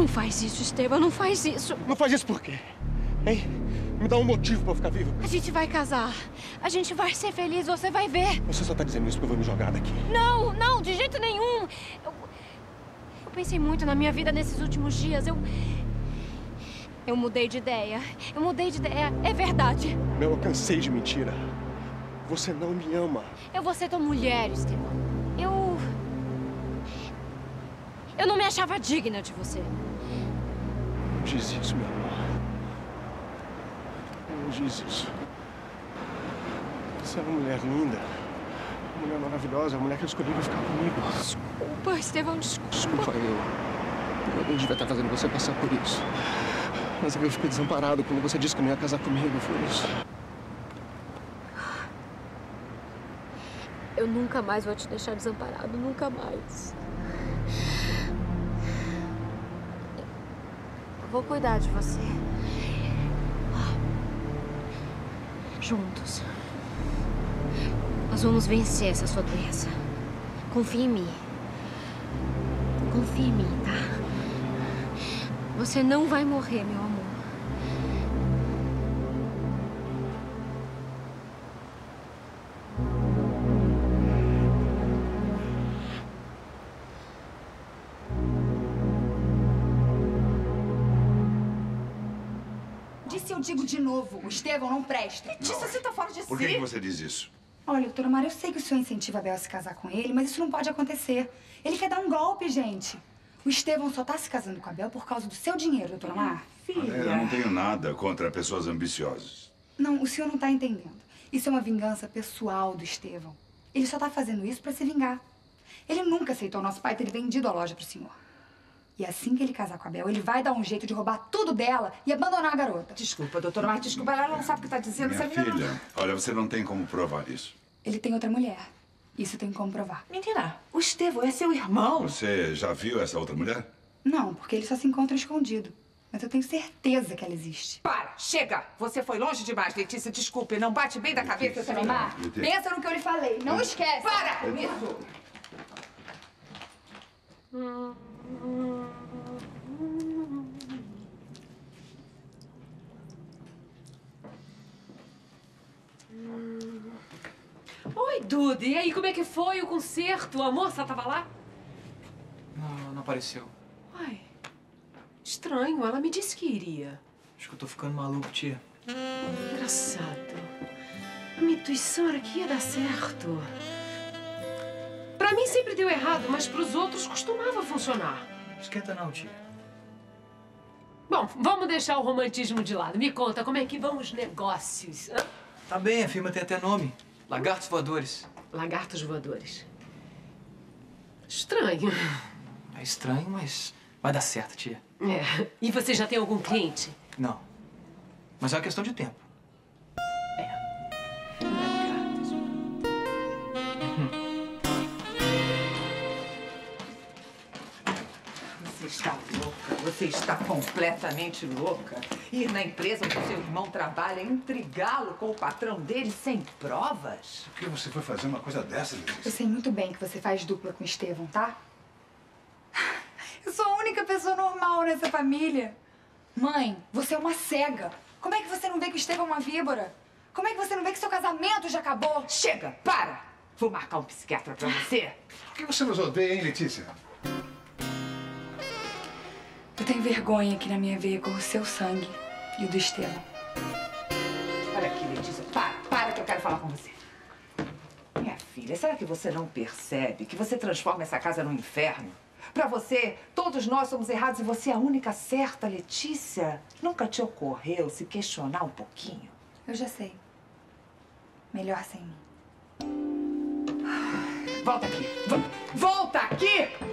Não faz isso, Estevão, não faz isso. Não faz isso por quê? Hein? Me dá um motivo pra eu ficar viva. A gente vai casar. A gente vai ser feliz, você vai ver. Você só tá dizendo isso porque eu vou me jogar daqui. Não, não, de jeito nenhum. Eu pensei muito na minha vida nesses últimos dias. Eu mudei de ideia. Eu mudei de ideia. É verdade. Meu, eu cansei de mentira. Você não me ama. Eu vou ser tua mulher, Estevão. Eu não me achava digna de você. Não diz isso, meu amor. Não diz isso. Você é uma mulher linda. Uma mulher maravilhosa. Uma mulher que escolheu pra ficar comigo. Desculpa, Estevão, desculpa. Desculpa eu. Eu não devia estar fazendo você passar por isso. Mas eu fiquei desamparado quando você disse que não ia casar comigo. Foi isso. Eu nunca mais vou te deixar desamparado. Nunca mais. Vou cuidar de você. Juntos. Nós vamos vencer essa sua doença. Confia em mim. Confia em mim, tá? Você não vai morrer, meu amor. Eu digo de novo, o Estevão não presta. Letícia, você tá fora de si. Por que você diz isso? Olha, doutor Omar, eu sei que o senhor incentiva a Bel a se casar com ele, mas isso não pode acontecer. Ele quer dar um golpe, gente. O Estevão só tá se casando com a Bel por causa do seu dinheiro, doutor Omar. Filha. Eu não tenho nada contra pessoas ambiciosas. Não, o senhor não tá entendendo. Isso é uma vingança pessoal do Estevão. Ele só tá fazendo isso pra se vingar. Ele nunca aceitou nosso pai ter vendido a loja pro senhor. E assim que ele casar com a Bel, ele vai dar um jeito de roubar tudo dela e abandonar a garota. Desculpa, doutor Marte, desculpa. Ela não sabe o que está dizendo. Minha filha, olha, você não tem como provar isso. Ele tem outra mulher. Isso tem como provar. Mentira, o Estevão é seu irmão. Você já viu essa outra mulher? Não, porque ele só se encontra escondido. Mas eu tenho certeza que ela existe. Para, chega! Você foi longe demais, Letícia. Desculpe, não bate bem da cabeça, doutor Marte. Pensa no que eu lhe falei. Não esquece. Para com isso! Oi, Duda. E aí, como é que foi o concerto? A moça tava lá? Não, não apareceu. Ai, estranho. Ela me disse que iria. Acho que eu tô ficando maluco, tia. Engraçado. A minha intuição era que ia dar certo. Pra mim sempre deu errado, mas pros outros costumava funcionar. Esquenta não, tia. Bom, vamos deixar o romantismo de lado. Me conta, como é que vão os negócios? Hã? Tá bem, a firma tem até nome. Lagartos Voadores. Lagartos Voadores. Estranho. É estranho, mas vai dar certo, tia. É. E você já tem algum cliente? Não. Mas é uma questão de tempo. É. Lagartos. Você está louca. Você está completamente louca. Ir na empresa onde seu irmão trabalha, intrigá-lo com o patrão dele sem provas? Por que você foi fazer uma coisa dessa, Letícia? Eu sei muito bem que você faz dupla com o Estevão, tá? Eu sou a única pessoa normal nessa família. Mãe, você é uma cega. Como é que você não vê que o Estevão é uma víbora? Como é que você não vê que seu casamento já acabou? Chega, para! Vou marcar um psiquiatra pra você. Por que você nos odeia, hein, Letícia? Eu tenho vergonha que na minha veia corre o seu sangue e o do Estevão. Olha aqui, Letícia. Para que eu quero falar com você. Minha filha, será que você não percebe que você transforma essa casa num inferno? Pra você, todos nós somos errados e você é a única certa, Letícia. Nunca te ocorreu se questionar um pouquinho? Eu já sei. Melhor sem mim. Volta aqui! Volta aqui!